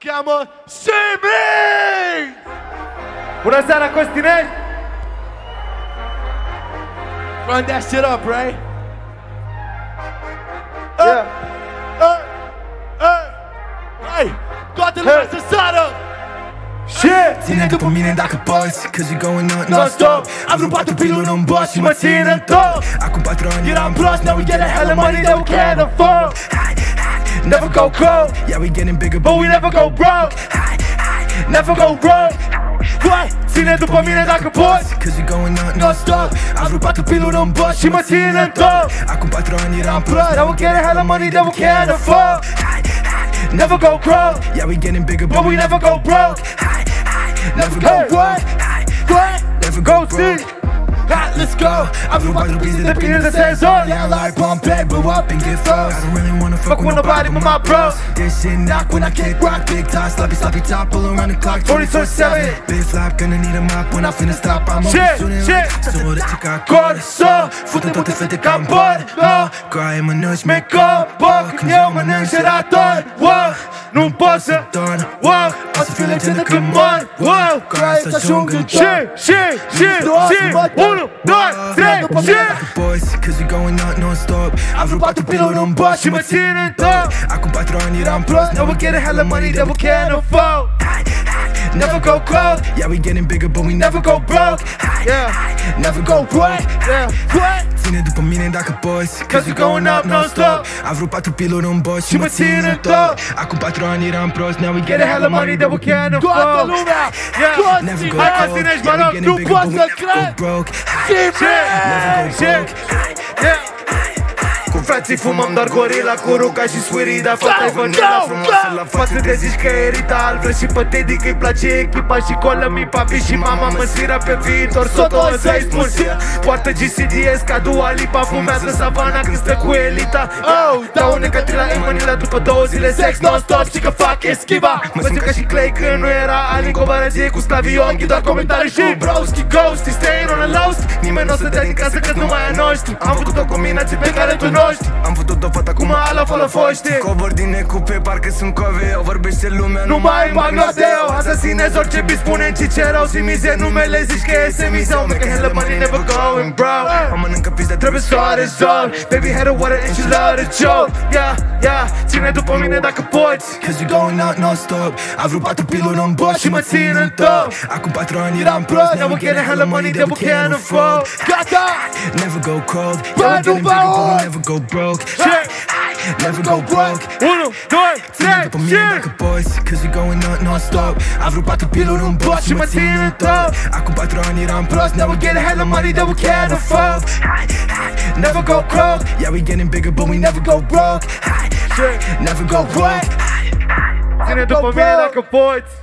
Chiama Simi! Buonasera, Questinelli! Run that shit up, right? Yeah. Hey! Got the last asado! Shit! Ține după mine dacă poți, cause you're going on non-stop. Am rupat o pilulă în boss și mă țin în top. Acum 4 ani eram prost, now we get a hell of money that we can't afford. Never go cold, yeah we getting bigger but we never go broke. Never go broke. Ține după mine dacă poți, cause you're going on non-stop. Am rupat o pilulă în boss și mă țin în top. Acum 4 ani eram prost, now we get a hell of money that we can't afford. Never go broke, yeah we getting bigger but we never go broke. Never go broke, never go broke. Let's go. I've been watching the beat in the same zone. Yeah, like pump back, blow up and get froze. I don't really wanna fuck with nobody but my bros. This shit knock when I kick rock, big tie, sloppy top, all around the clock. 24/7. Big flop, gonna need a mop when I finna stop. I'm on shooting. So what you got? Corso, fucking with the fit the cardboard. No, cry my nose, make up. Fuck, yeah, my name shit I thought. Whoa, no boss done. Whoa, I feel it in the come on. Whoa, cry the jungle. Shit. 1, 2, 3, 4. Boys, cause you're going out non-stop. I've rupat o pilulă în boss și mă țin în top. Acum 4 ani eram prost, now we get a hell of money that we can't afford. Never go cold, yeah we getting bigger but we never go broke. Never go broke. Ține după mine dacă poți, cause you're going out non-stop. I've rupat o pilulă în boss și mă țin în top. Acum 4 ani eram prost, now we get a hell of money that we can't afford. Toată lumea, toți imaginești, mă rog, nu poți să crezi. Cu frații fumam doar gorila, cu ruca și swearida. Fata-i vanilla frumoasă, la față te zici că e Rita Alvră. Și pe Teddy că-i place echipa și colă-mi papi și mama mă sfira pe viitor. Soto o să-i spun, poartă GCDS ca Dua Lipa. Fumează savana când stă cu elita. Dau necatrila în Manila după 2 zile sex non-stop. Știi că fac eschiva, mă simt ca și Clay când nu era Alin. Comparație cu Slavionchi, doar comentarii și broski ghost, stay on a lost. Nimeni n-o să dea din casă că nu mai a noștri. Am făcut o combinație pe care tu noștri. Am făcut o fata acum ala fără foște. Cobor din ecupe, parcă sunt coveo. Vorbește lumea, nu mai îmi bag noteo. Asasinez orice beat, spune-mi ce cerau și mize. Numele zici că e semizeu. Make a hell of money, never going broke. Am mănâncă pizda, trebuie să o rezolv. Baby had a water and she loved a joke. Ține după mine dacă poți, cause you're going out non-stop. I've rupat o pilulă în boss și mă țin în top. Acum 4 ani eram prost, now we get a hell of money that we can't afford. Gata! Never go cold, yeah we getting bigger but we never go broke. Never go broke. 1, 2, 3, 4. Ține după mine dacă poți, cause you're going out non-stop. I've rupat o pilulă în boss și mă țin în top. Acum 4 ani eram prost, now we get a hell of money that we can't afford. Never go broke, yeah we getting bigger but we never go broke. Never go broke. Ține după mine dacă poți.